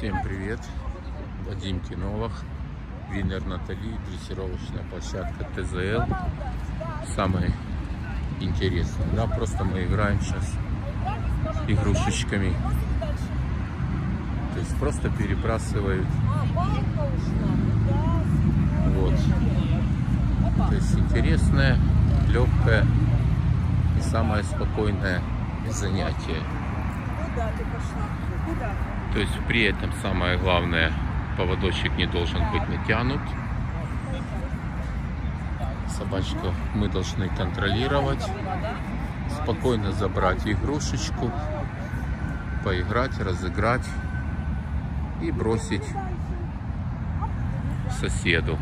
Всем привет! Вадим Кинолог, Винер Наталья, дрессировочная площадка ТЗЛ. Самое интересное, да, просто мы играем сейчас игрушечками. То есть просто перебрасывают. Вот. То есть интересное, легкое и самое спокойное занятие. То есть при этом самое главное, поводочек не должен быть натянут. Собачку мы должны контролировать, спокойно забрать игрушечку, поиграть, разыграть и бросить соседу.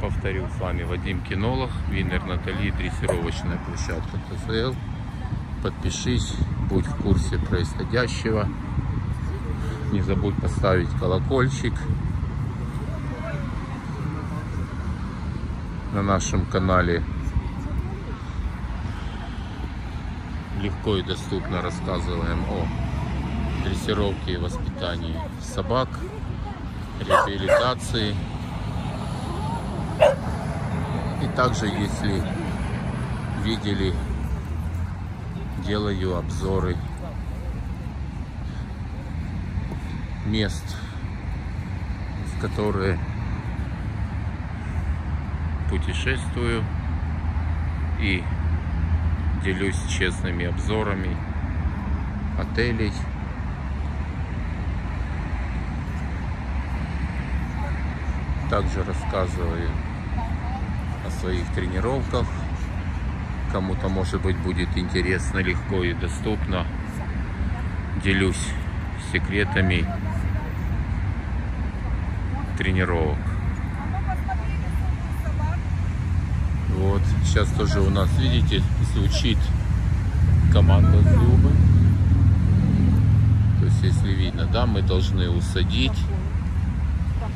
Повторю с вами, Вадим Кинолог, Винер Наталья, дрессировочная площадка ТСЛ. Подпишись, будь в курсе происходящего. Не забудь поставить колокольчик. На нашем канале легко и доступно рассказываем о дрессировке и воспитании собак, реабилитации. И также, если видели, делаю обзоры мест, в которые путешествую, и делюсь честными обзорами отелей. Также рассказываю о своих тренировках. Кому-то, может быть, будет интересно, легко и доступно. Делюсь секретами тренировок. Вот. Сейчас тоже у нас, видите, звучит команда зубы. То есть, если видно, да, мы должны усадить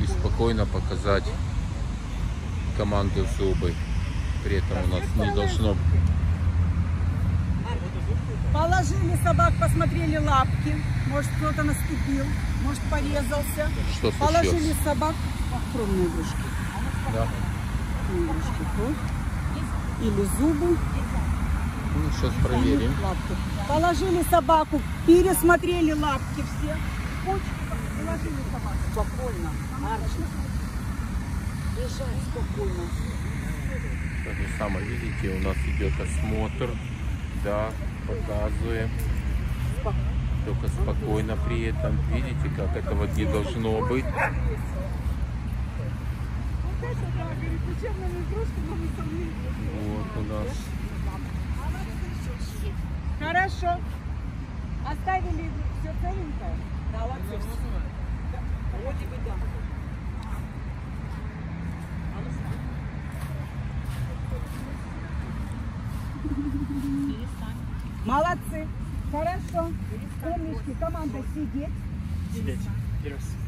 и спокойно показать команду зубы. При этом у нас не должно... Положили собак, посмотрели лапки. Может, кто-то наступил, может, порезался. Что случилось? Положили собак в кровные игрушки. Да. Игрушки кровь. Или зубы. Ну, сейчас проверим. Положили собаку, пересмотрели лапки все. Положили собаку. Спокойно. Арочно. Лежать спокойно. То же самое, видите, у нас идет осмотр, да, показываем, только спокойно при этом, видите, как этого не должно быть. Вот у нас. Хорошо, оставили все целенькое, да, ладно, вроде бы да. Молодцы! Хорошо! Умнички, команда сидеть.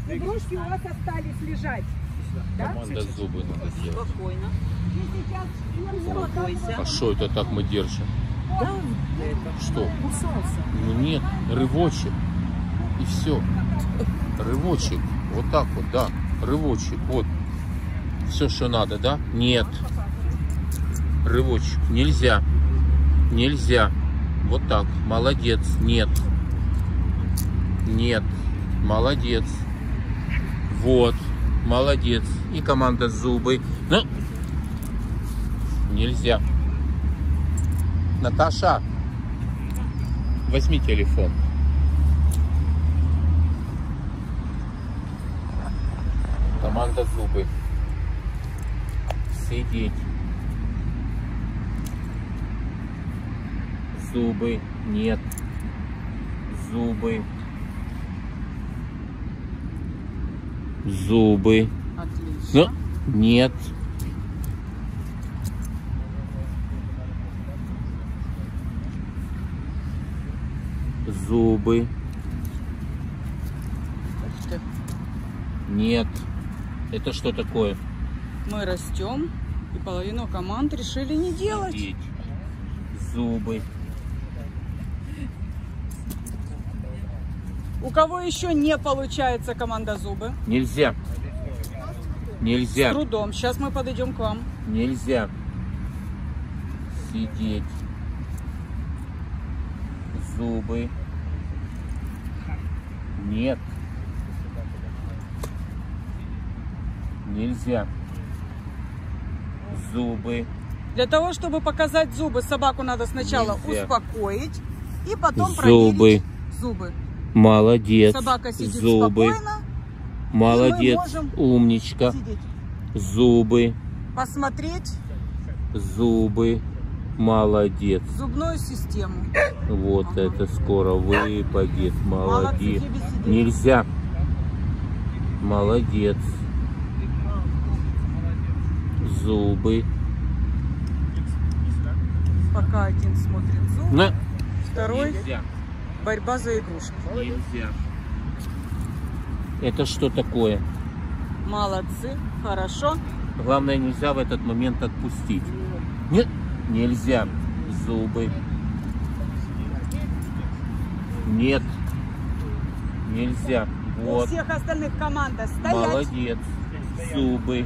Игрушки у вас остались лежать. Да? Команда зубы надо делать. Спокойно. А что это так мы держим? Да, что? Ну нет, рывочек. И все. Рывочек. Вот так вот, да. Рывочек. Вот. Все, что надо, да? Нет. Рывочек. Нельзя. Нельзя. Вот так. Молодец. Нет. Нет. Молодец. Вот. Молодец. И команда зубы. Ну. Нельзя. Наташа, возьми телефон. Команда зубы. Сидеть. Зубы, нет, зубы, зубы, отлично. Ну, нет, зубы, нет, это что такое? Мы растем, и половину команд решили не делать. Сидеть. Зубы. У кого еще не получается, команда, зубы? Нельзя. Нельзя. С трудом. Сейчас мы подойдем к вам. Нельзя сидеть. Зубы. Нет. Нельзя. Зубы. Для того, чтобы показать зубы, собаку надо сначала нельзя успокоить и потом зубы проверить зубы. Молодец. Собака сидит зубы спокойно. Молодец. Умничка. Сидеть. Зубы. Посмотреть. Зубы. Молодец. Зубную систему. Вот ага, это скоро выпадет. Молодец. Нельзя. Молодец. Зубы. Пока один смотрит зубы. На. Второй. Нельзя. Борьба за игрушку. Нельзя. Это что такое? Молодцы. Хорошо. Главное, нельзя в этот момент отпустить. Нет. Нельзя. Зубы. Нет. Нельзя. Вот. У всех остальных команда стоять. Молодец. Зубы.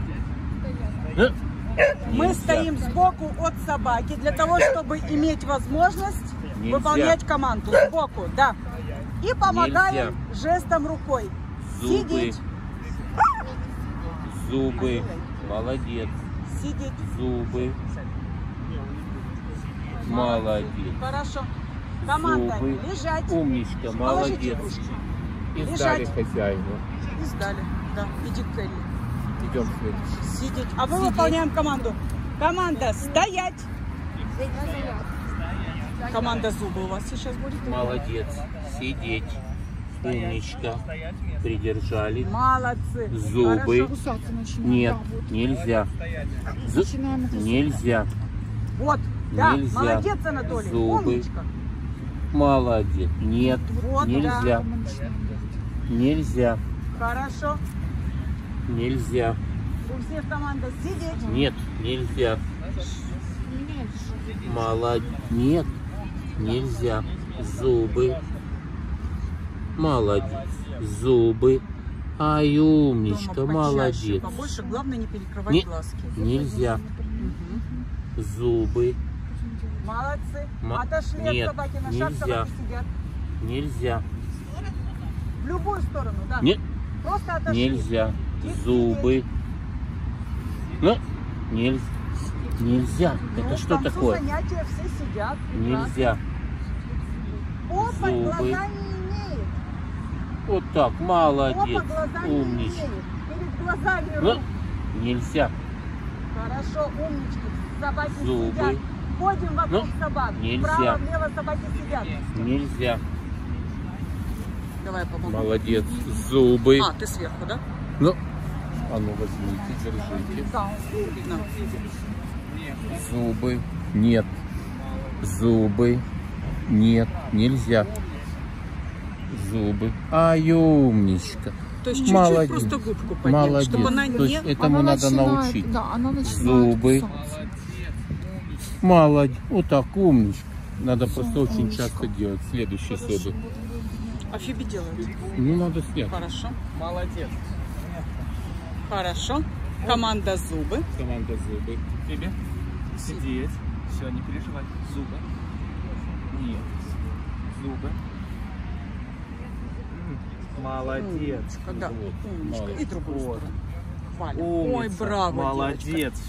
Мы нельзя стоим сбоку от собаки для того, чтобы иметь возможность нельзя выполнять команду. Сбоку, да. И помогаем нельзя жестом рукой. Зубы. Сидеть. Зубы. Молодец. Сидеть. Зубы. Молодец. Хорошо. Команда. Зубы. Лежать. Умничка. Молодец. Издали хозяину. Издали. Да. Иди к Кэрри. Идем следующий. Сидеть. А мы сидеть выполняем команду. Команда. Стоять. Команда зубы у вас сейчас будет. Молодец. Сидеть. Умничка. Придержали. Молодцы. Зубы. Нет. Нельзя. Нельзя. Вот. Да, нельзя. Молодец, Анатолий. Зубы. Умничка. Молодец. Нет. Вот, нельзя. Да. Нельзя. Хорошо. Нельзя. У всех команда сидеть. Нет. Нельзя. Молодец. Нет. Нельзя. Зубы. Молодец. Зубы. Ай, умничка. Дома молодец. Побольше. Главное не перекрывать не глазки. Нельзя. Угу. Зубы. Молодцы. Отошли нет от собаки на шаг, собаки сидят. Нельзя. В любую сторону, да. Нет. Просто отошли. Нельзя. Зубы. Ну, нельзя. Нельзя. Ну, это что такое? Занятия, все сидят. Нельзя. Опа, глаза не имеет. Вот так, молодец. Опа, умничка. Перед глазами руки. Ну, нельзя. Хорошо, умнички. Собаки зубы сидят. Ходим вокруг ну, собак. Нельзя. Справа, влево собаки сидят. Нельзя. Давай помогу. Молодец. Зубы. А, ты сверху, да? Ну, а ну возьмите, держите. Да, видно. Зубы. Нет. Зубы. Нет. Нельзя. Зубы. Ай, умничка. То есть чуть-чуть просто губку поднять, молодец, чтобы она не... То есть этому она надо начинает научить. Да, она зубы. Писать. Молодец. Вот так, умничка. Надо все, просто умничка очень часто делать. Следующие зубы. А Фиби делает? Ну, надо снять. Хорошо. Молодец. Хорошо. Команда зубы. Команда зубы. Фиби, сидеть. Все, не переживай. Зубы. Нет. Зубы. Молодец. Умничка, да. Вот. Умничка. Молодец. И другую сторону. Ой, браво. Молодец. Девочка.